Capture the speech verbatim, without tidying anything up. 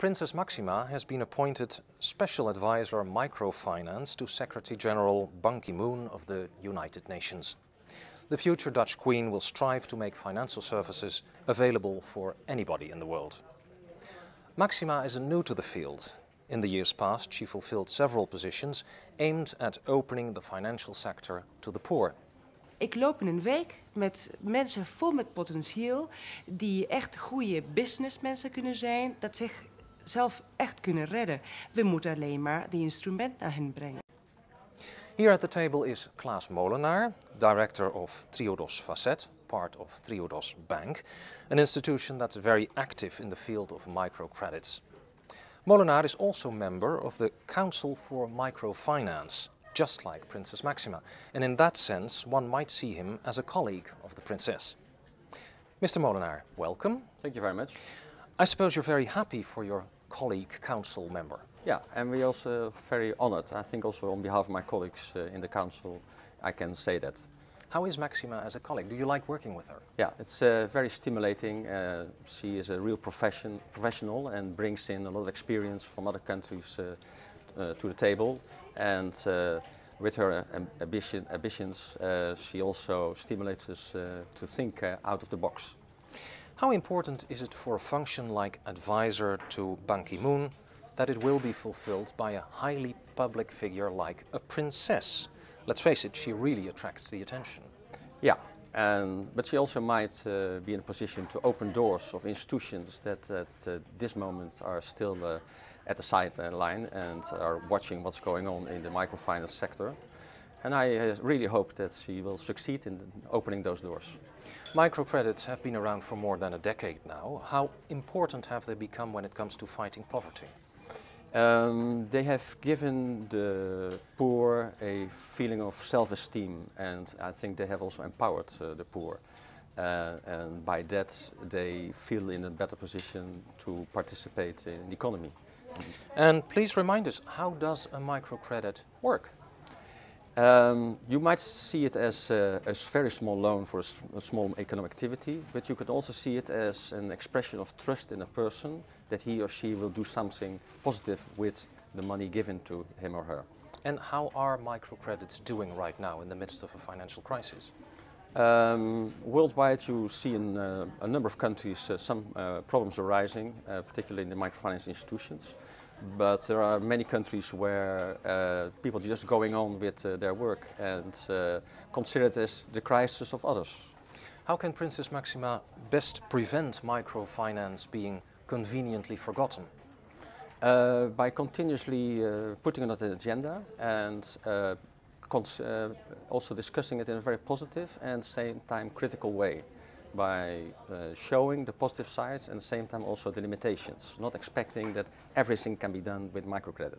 Princess Maxima has been appointed Special Advisor Microfinance to Secretary-General Ban Ki-moon of the United Nations. The future Dutch Queen will strive to make financial services available for anybody in the world. Maxima is new to the field. In the years past, she fulfilled several positions aimed at opening the financial sector to the poor. Ik loop in een week met mensen vol met potentieel die echt goede businessmensen kunnen zijn, dat zichzelf echt kunnen redden. We moeten alleen maar die instrument naar hen brengen. Here at the table is Claes Molenaar, director of Triodos Facet, part of Triodos Bank, an institution that's very active in the field of microcredits. Molenaar is also member of the Council for Microfinance, just like Princess Maxima, and in that sense one might see him as a colleague of the princess. Mister Molenaar, welcome. Thank you very much. I suppose you're very happy for your colleague council member. Yeah, and we're also very honoured. I think also on behalf of my colleagues uh, in the council I can say that. How is Maxima as a colleague? Do you like working with her? Yeah, it's uh, very stimulating. Uh, she is a real profession, professional and brings in a lot of experience from other countries uh, Uh, to the table, and uh, with her uh, ambition, ambitions uh, she also stimulates us uh, to think uh, out of the box. How important is it for a function like advisor to Ban Ki-moon that it will be fulfilled by a highly public figure like a princess? Let's face it, she really attracts the attention. Yeah, and, but she also might uh, be in a position to open doors of institutions that at uh, this moment are still uh, at the sideline and are watching what's going on in the microfinance sector. And I uh, really hope that she will succeed in opening those doors. Microcredits have been around for more than a decade now. How important have they become when it comes to fighting poverty? Um, they have given the poor a feeling of self-esteem, and I think they have also empowered uh, the poor. Uh, and by that they feel in a better position to participate in the economy. And please remind us, how does a microcredit work? Um, you might see it as a, a very small loan for a, a small economic activity, but you could also see it as an expression of trust in a person that he or she will do something positive with the money given to him or her. And how are microcredits doing right now in the midst of a financial crisis? Um, worldwide you see in uh, a number of countries uh, some uh, problems arising, uh, particularly in the microfinance institutions, but there are many countries where uh, people are just going on with uh, their work and uh, consider it as the crisis of others. How can Princess Maxima best prevent microfinance being conveniently forgotten? Uh, by continuously uh, putting it on the agenda and uh, Uh, also discussing it in a very positive and same time critical way, by uh, showing the positive sides and at the same time also the limitations, not expecting that everything can be done with microcredit.